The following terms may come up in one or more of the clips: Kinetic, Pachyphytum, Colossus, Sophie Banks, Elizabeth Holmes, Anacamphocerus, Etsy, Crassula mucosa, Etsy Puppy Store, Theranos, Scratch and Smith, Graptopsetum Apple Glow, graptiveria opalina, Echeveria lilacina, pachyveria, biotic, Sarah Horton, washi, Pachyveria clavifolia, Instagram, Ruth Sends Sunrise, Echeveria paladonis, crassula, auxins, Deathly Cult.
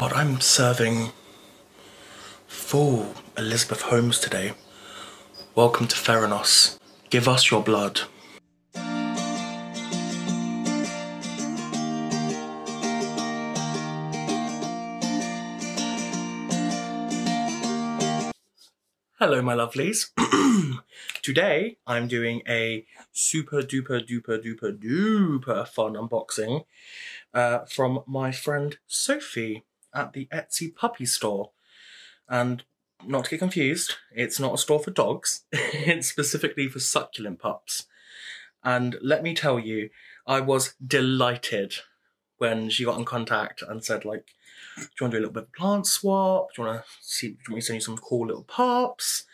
God, I'm serving full Elizabeth Holmes today. Welcome to Theranos. Give us your blood. Hello, my lovelies. Today, I'm doing a super duper duper duper duper fun unboxing from my friend Sophie at the Etsy Puppy Store. And not to get confused, it's not a store for dogs. It's specifically for succulent pups. And let me tell you, I was delighted when she got in contact and said, like, do you want to do a little bit of plant swap? Do you want me to send you some cool little pups?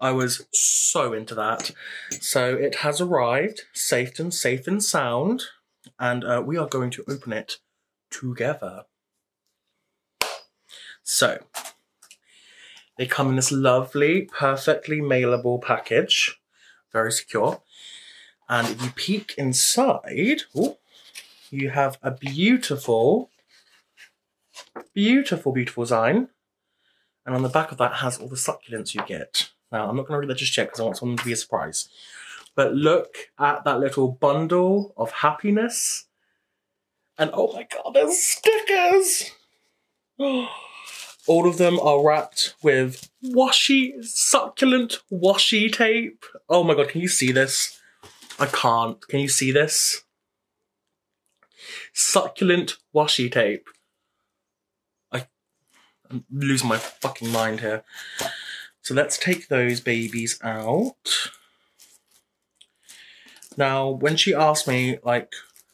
I was so into that. So it has arrived, safe and sound, and we are going to open it together. So they come in this lovely, perfectly mailable package, very secure. And if you peek inside, ooh, you have a beautiful, beautiful, beautiful design. And on the back of that has all the succulents you get. Now, I'm not going to read that just yet because I want someone to be a surprise. But look at that little bundle of happiness. And oh my God, there's stickers! All of them are wrapped with succulent washi tape. Oh my God, can you see this? I can't. Can you see this? Succulent washi tape. I'm losing my fucking mind here. So let's take those babies out. Now, when she asked me, like,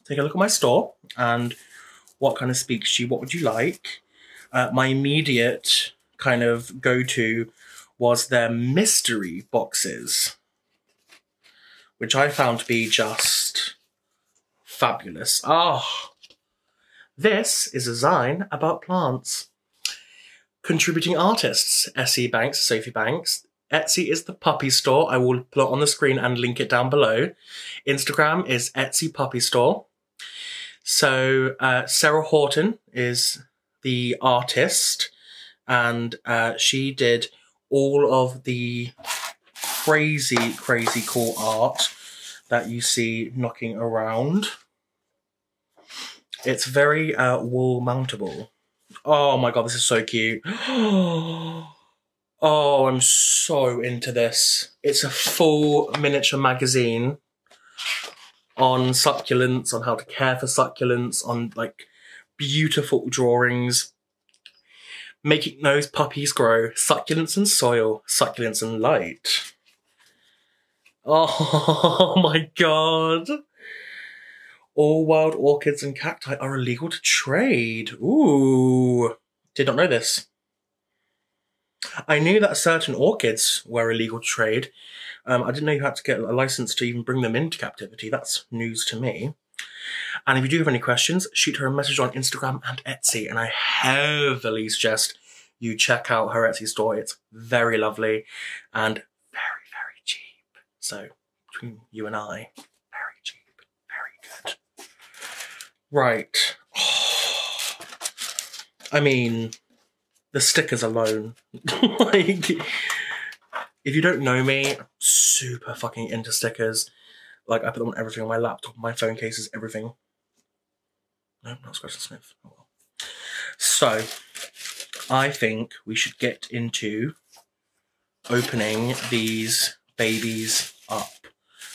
take a look at my store and what kind of speaks to you, what would you like? My immediate kind of go-to was their mystery boxes, which I found to be just fabulous. Ah, this is a zine about plants. Contributing artists, S.E. Banks, Sophie Banks. Etsy is the Puppy Store. I will put it on the screen and link it down below. Instagram is Etsy Puppy Store. So Sarah Horton is the artist, and she did all of the crazy, crazy cool art that you see knocking around. It's very wall mountable. Oh my God, this is so cute. Oh, I'm so into this. It's a full miniature magazine on succulents, on how to care for succulents, on like beautiful drawings, making those puppies grow, succulents and soil, succulents and light. Oh my God. All wild orchids and cacti are illegal to trade. Ooh, did not know this. I knew that certain orchids were illegal to trade. I didn't know you had to get a license to even bring them into captivity. That's news to me. And if you do have any questions, shoot her a message on Instagram and Etsy. And I heavily suggest you check out her Etsy store. It's very lovely and very, very cheap. So between you and I, very cheap, very good. Right. Oh, I mean, the stickers alone. Like, if you don't know me, I'm super fucking into stickers. Like, I put them on everything, on my laptop, my phone cases, everything. No, not Scratch and Smith. Oh, well. So, I think we should get into opening these babies up,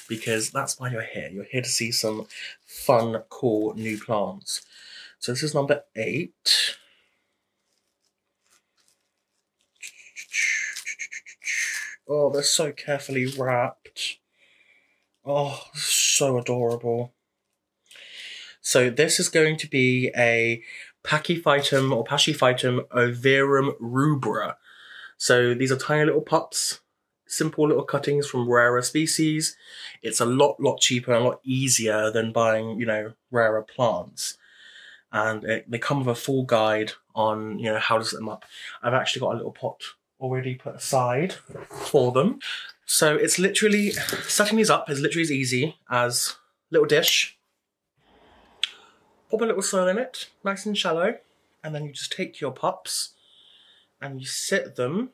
because that's why you're here. You're here to see some fun, cool new plants. So this is number 8. Oh, they're so carefully wrapped. Oh, so adorable. So this is going to be a pachyphytum or pachyphytum ovirum rubra. So these are tiny little pups. Simple little cuttings from rarer species. It's a lot cheaper and a lot easier than buying, you know, rarer plants. And they come with a full guide on, you know, how to set them up. I've actually got a little pot already put aside for them. So it's literally, setting these up is literally as easy as a little dish. Pop a little soil in it, nice and shallow. and then you just take your pups and you sit them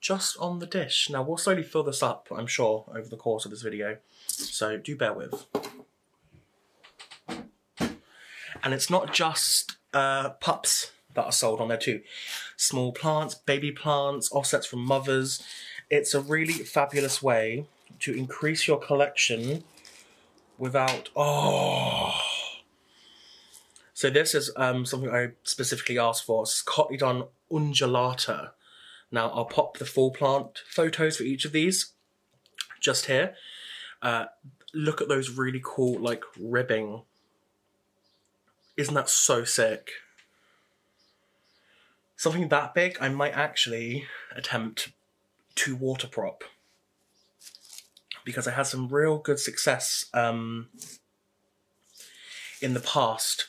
just on the dish. Now we'll slowly fill this up, I'm sure, over the course of this video, so do bear with. And it's not just pups that are sold on there too. Small plants, baby plants, offsets from mothers. It's a really fabulous way to increase your collection without, oh. So this is something I specifically asked for. It's Cotyledon undulata. Now I'll pop the full plant photos for each of these just here. Look at those really cool like ribbing. Isn't that so sick? Something that big, I might actually attempt to water prop, because I had some real good success in the past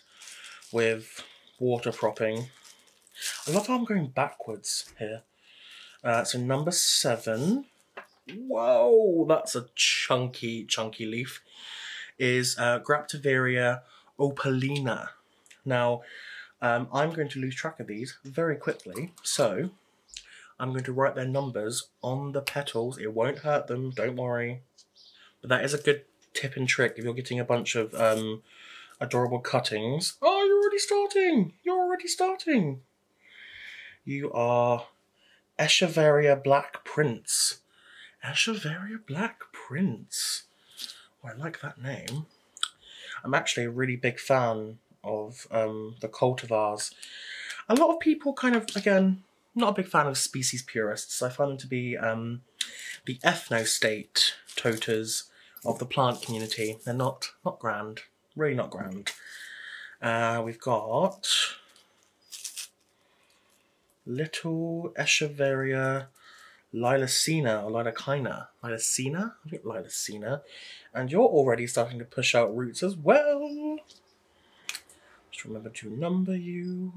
with water propping. I love how I'm going backwards here. So number 7, whoa, that's a chunky, chunky leaf, is Graptiveria opalina. Now, I'm going to lose track of these very quickly, so I'm going to write their numbers on the petals. It won't hurt them, don't worry. But that is a good tip and trick if you're getting a bunch of adorable cuttings. Oh, you're already starting! You're already starting! You are Echeveria Black Prince. Echeveria Black Prince. Oh, I like that name. I'm actually a really big fan of the cultivars. A lot of people kind of, again, not a big fan of species purists. I find them to be the ethno-state toters of the plant community. They're not grand, really not grand. We've got little Echeveria lilacina or lilacina. Lilacina? I think lilacina. And you're already starting to push out roots as well. Just remember to number you.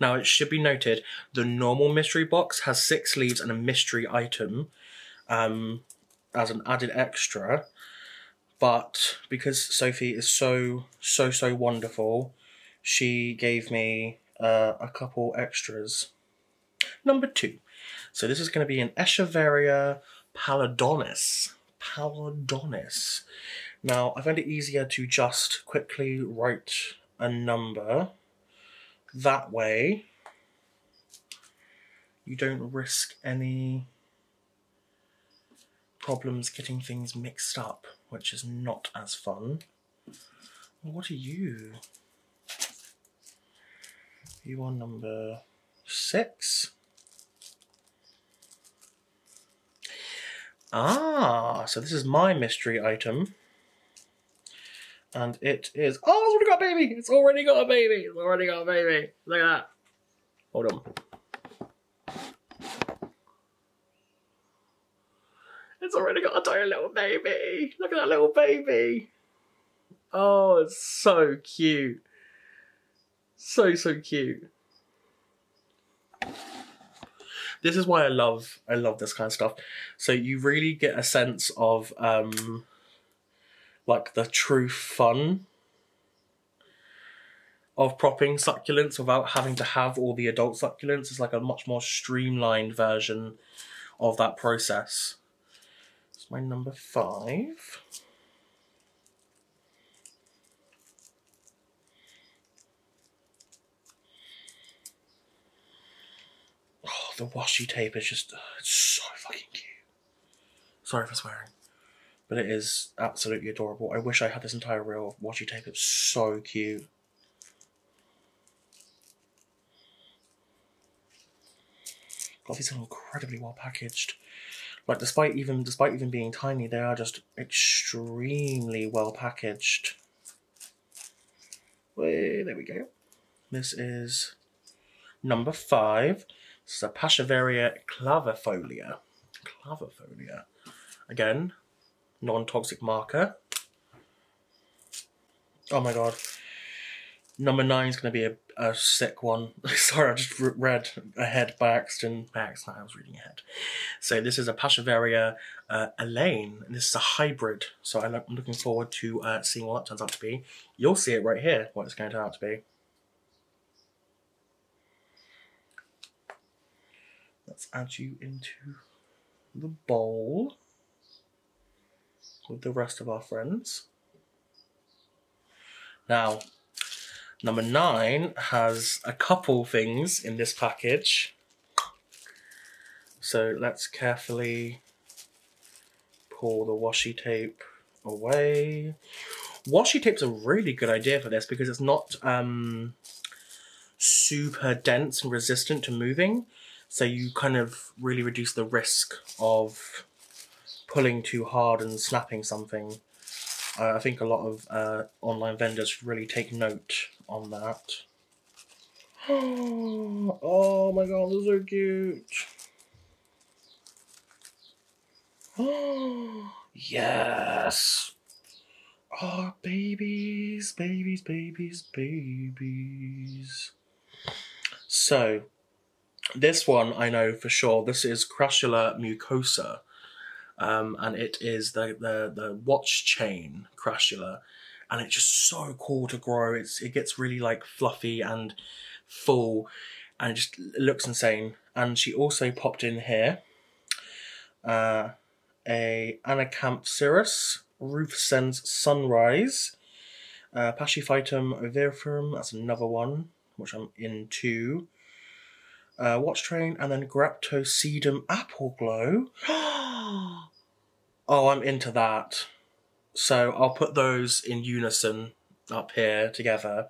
Now it should be noted, the normal mystery box has 6 leaves and a mystery item as an added extra, but because Sophie is so wonderful, she gave me a couple extras. Number 2. So this is going to be an Echeveria paladonis. Paladonis. Now I found it easier to just quickly write a number. That way, you don't risk any problems getting things mixed up, which is not as fun. What are you? You are number 6. Ah, so this is my mystery item. And it is, oh, it's already got a baby! It's already got a baby! It's already got a baby! Look at that. Hold on. It's already got a tiny little baby! Look at that little baby! Oh, it's so cute. So cute. This is why I love this kind of stuff. So you really get a sense of, like the true fun of propping succulents without having to have all the adult succulents. It's like a much more streamlined version of that process. It's my number 5. Oh, the washi tape is just, it's so fucking cute. Sorry for swearing. But it is absolutely adorable. I wish I had this entire reel of washi tape. It's so cute. God, these are incredibly well packaged. Like despite even being tiny, they are just extremely well packaged. Wait, there we go. This is number 5. This is a Pachyveria clavifolia. Clavifolia. Again, non-toxic marker. Oh my god. Number 9 is going to be a, a sick one. Sorry, I just read ahead by accident. I was reading ahead. So this is a Pachyveria Elaine, and this is a hybrid. So I'm looking forward to seeing what that turns out to be. You'll see it right here, what it's going to turn out to be. Let's add you into the bowl with the rest of our friends. Now, number 9 has a couple things in this package. So let's carefully pull the washi tape away. Washi tape's a really good idea for this because it's not super dense and resistant to moving. So you kind of really reduce the risk of pulling too hard and snapping something. I think a lot of online vendors really take note on that. Oh my god, those are cute. Oh, yes. Oh, babies, babies, babies, babies. So, this one I know for sure. This is Crassula mucosa. And it is the watch chain crassula, and it's just so cool to grow. It gets really like fluffy and full, and it just looks insane. And she also popped in here a Anacamphocerus, Ruth Sends Sunrise, Pachyphytum oviferum, that's another one which I'm into, watch train, and then Graptopsetum Apple Glow. Oh, I'm into that. So I'll put those in unison up here together.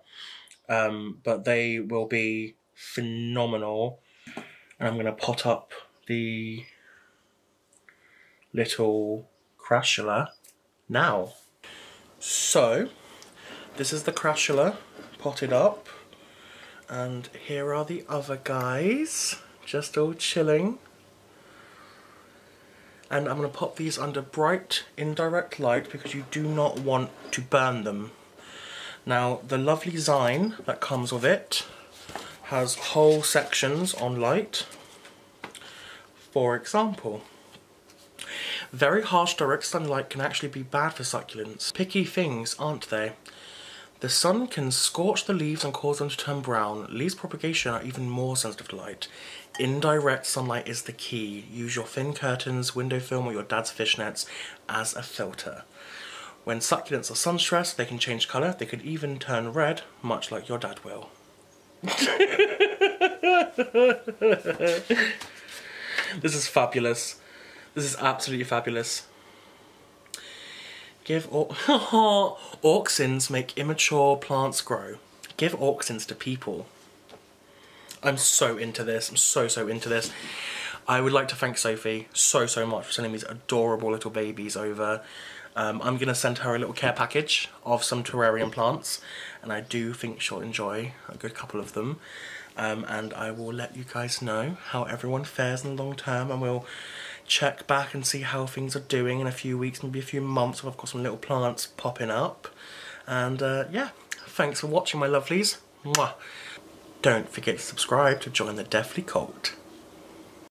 But they will be phenomenal. And I'm going to pot up the little crassula now. So this is the crassula potted up. And here are the other guys, just all chilling. And I'm going to pop these under bright indirect light because you do not want to burn them. Now, the lovely Zine that comes with it has whole sections on light. For example, very harsh direct sunlight can actually be bad for succulents. Picky things, aren't they? The sun can scorch the leaves and cause them to turn brown. Leaves propagation are even more sensitive to light. Indirect sunlight is the key. Use your thin curtains, window film, or your dad's fishnets as a filter. When succulents are sun-stressed, they can change colour. They could even turn red, much like your dad will. This is fabulous. This is absolutely fabulous. Give auxins make immature plants grow. Give auxins to people. I'm so into this. I'm so into this. I would like to thank Sophie so much for sending these adorable little babies over. I'm going to send her a little care package of some terrarium plants, and I do think she'll enjoy a good couple of them. And I will let you guys know how everyone fares in the long term, and we'll check back and see how things are doing in a few weeks, maybe a few months, when I've got some little plants popping up. And yeah, thanks for watching, my lovelies. Mwah. Don't forget to subscribe to join the Deathly Cult.